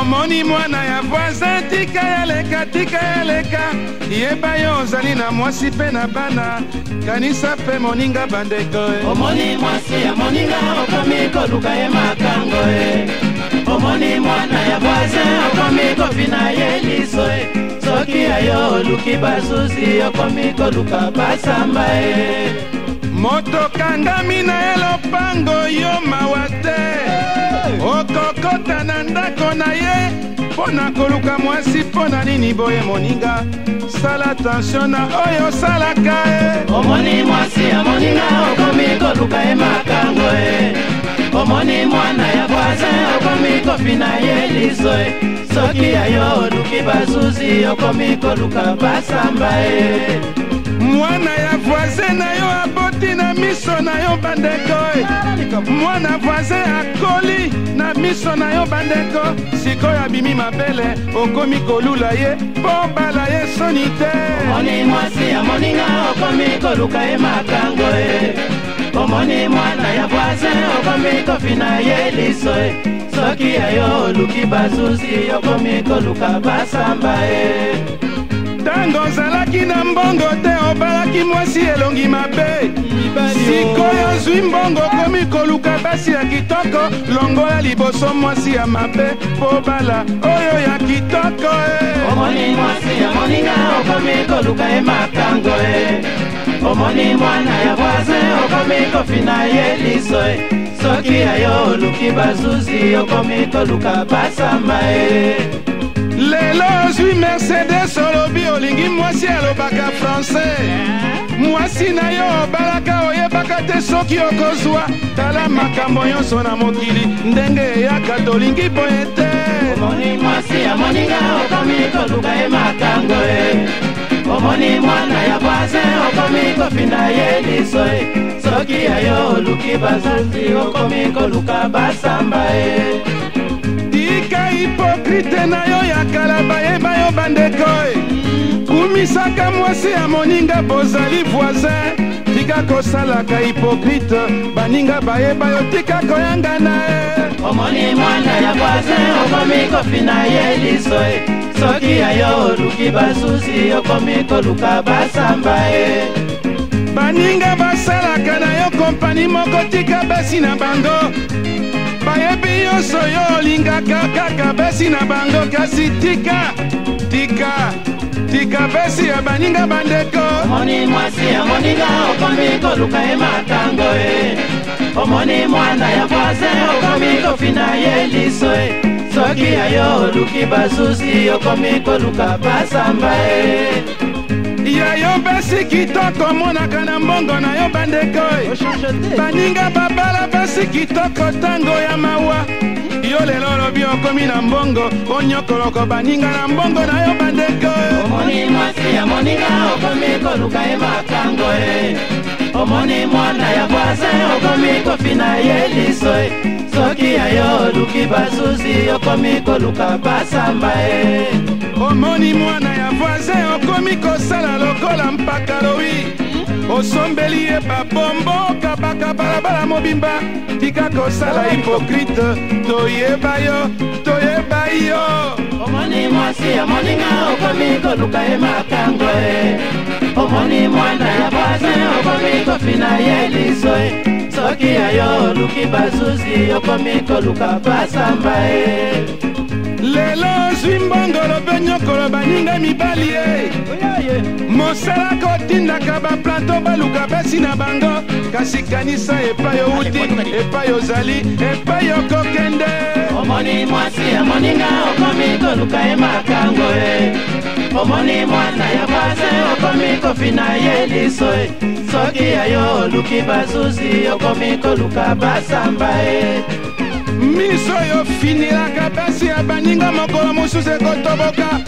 omoni mwana ya bwaze tika yeleka tika yeleka. Yeba yo zali na mwasi pe na bana, kanisa pe moninga bandeko e. Omoni mwasi ya moninga okomiko luka ye makango e, omoni mwana ya bwaze okomiko pina yeliso e, soki ayo luki basusi okomiko luka basamba e. Moto kangami na elopango yo mawate, okokota na ndako na ye, pona koluka mwasi pona nini boye moninga, sala attention na oyo salaka e. Omoni mwasi ya moninga okomiko luka ye makango e, omoni mwana ya bwaze okomiko pina yeliso e, soki ayo luki basuzi okomiko luka basamba e. Mwana ya voisin na yo aboti na miso na yo bandeko, mwana voisin akoli na miso na yo bandeko. Sikoya bimi mabele okomi kolula ye bombala ye sonite. Omoni mwasi ya moninga okomi koluka ye makango e, omoni mwana ya voisin okomi kofina ye liso e, soki ayo luki bazuzi okomi koluka basamba e. Tango zalaki na mbongo te obalaki mwasi elongi mabe, sikoyo zwi mbongo komi koluka basi ya kitoko. Longola liboso mwasi ya mabe pobala oyo ya kitoko e. Omoni mwasi ya moninga okomi koluka ye makango e, omoni mwana ya bwaze okomi kofina ye liso e, soki ayo luki bazuzi okomi koluka basamba e. Lelo zwi Mercedes olobi olingi mwasi alobaka français, mwasi na yo obalaka oyebaka te soki okozwa. Tala makambo nyonso na mokili ndenge eyaka tolingi boye te. Omoni mwasi ya moninga okomi koluka ye makango e, omoni mwana ya bwaze okomi kofina ye liso e, soki ayo oluki bazuzi okomi koluka basamba e. Tika hipokrite na yo ya kalaba yeba yo bandekoi, kumisaka mwasi ya moninga bozali voisin. Tika kosalaka hipokrite baninga bayeba yo tika koyanga na e. Omoni mwana ya voisin okomi kofina ye liso e, soki ayo luki basusi okomi koluka basamba e. Baninga basalaka na yo kompani moko tika basi na bango, Maembi yoso yo linga kaka kabesi na bango kasi tika tika tika besi ya baninga bandeko. Omoni mwasi ya moninga okomiko luka ematango e. Omoni mwana ya kwaze okomiko fina yeliso e. Soki ya yo luki basusi okomiko luka basamba e. Ya yo besi kitoko mona kana mbongo na yo bandeko e. Baninga babala besi kitoko tango ya mawa. Yole lolo bioko mina mbongo onyoko loko baninga na mbongo na yo bandeko. Omoni mwasi ya moninga okomiko luka ematango e. Omoni mwana ya kwaze okomiko fina yeliso e. Soki ya yo luki basusi okomiko luka basamba e. Omoni mwana ya kwaze okomiko sala lokola mpakarowi. Osombeli e babombo kabaka balabala mobimba. Tika kosala hipokrite toyeba yo, toyeba yo. Omoni mwasi ya moninga okomiko luka ematango e. Omoni mwana ya kwaze okomiko fina yeliso e. Soki ya yo luki basusi okomiko luka basamba e. Lelo zwimbongolo benyokolo baninga mibali e. Mosala kotinda kaba plato baluka besi na bango. Kasi kanisa epayo uti, epayo zali, epayo kokende. Omoni mwasi ya moninga okomiko luka emakango e. Omoni mwana ya kwaze okomiko fina yeliso e. Soki ya yo luki basusi okomiko luka basamba e. Miso yo finira kabasi ya baninga mokolo mususe kotoboka.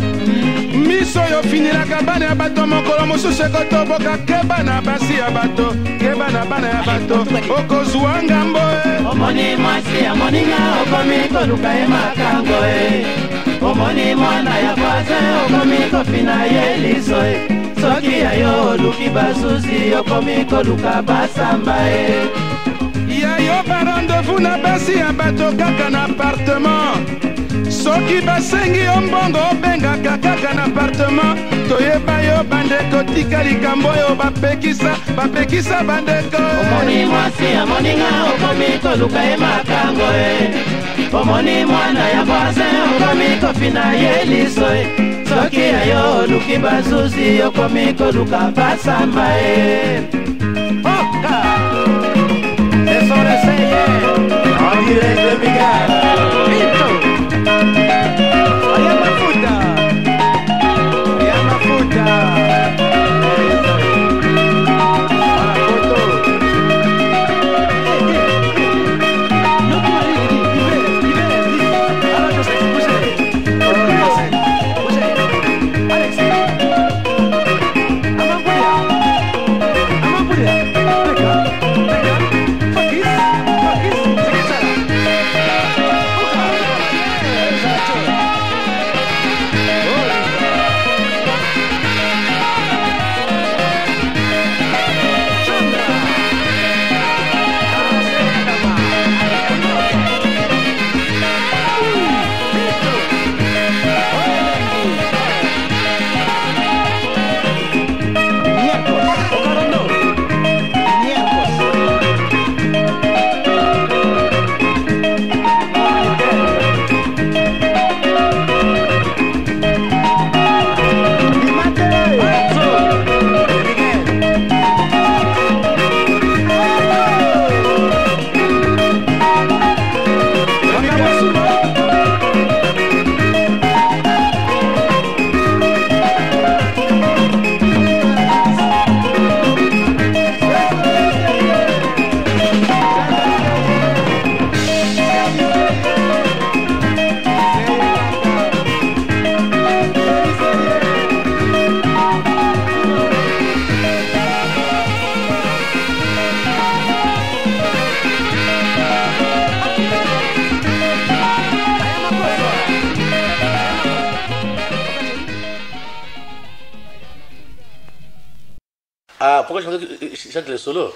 Miso yo finira kabana ya bato mokolo mususe kotoboka. Kebana basi ya bato, kebana bana ya bato oko zuanga mboe. Omoni mwasi ya moninga okomiko luka emakango e. Omoni mwana ya kwaze okomiko fina yeliso e. Soki ya yo luki basusi okomiko luka basamba e. Ya yo barandevou na basi ya bato kaka na appartement. Soki basengi ombongo benga kaka na appartement. Toyeba yo bandeko tika likambo yo bapekisa, bapekisa bandeko. Omoni mwasi ya moninga okomiko luka emakango e. Omoni mwana ya kwaze okomiko fina yeliso e. Soki ya yo luki basusi okomiko luka basamba e. Oka! Sora seye, amire de migar, pinto, oyama futa, apoto, no quality, vive, ala no se puse, Alex, amapuya, les solos.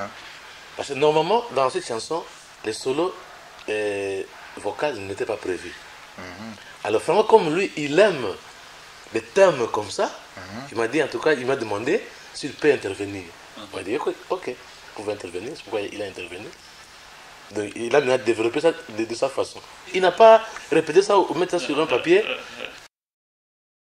Parce que normalement, dans cette chanson, les solos vocales n'étaient pas prévus. Alors vraiment, comme lui, il aime des thèmes comme ça, il m'a dit, en tout cas, il m'a demandé s'il peut intervenir. On m'a dit, ok, vous pouvez intervenir, c'est pourquoi il a intervenu. Donc, il a développé ça de sa façon. Il n'a pas répété ça ou mettre ça sur un papier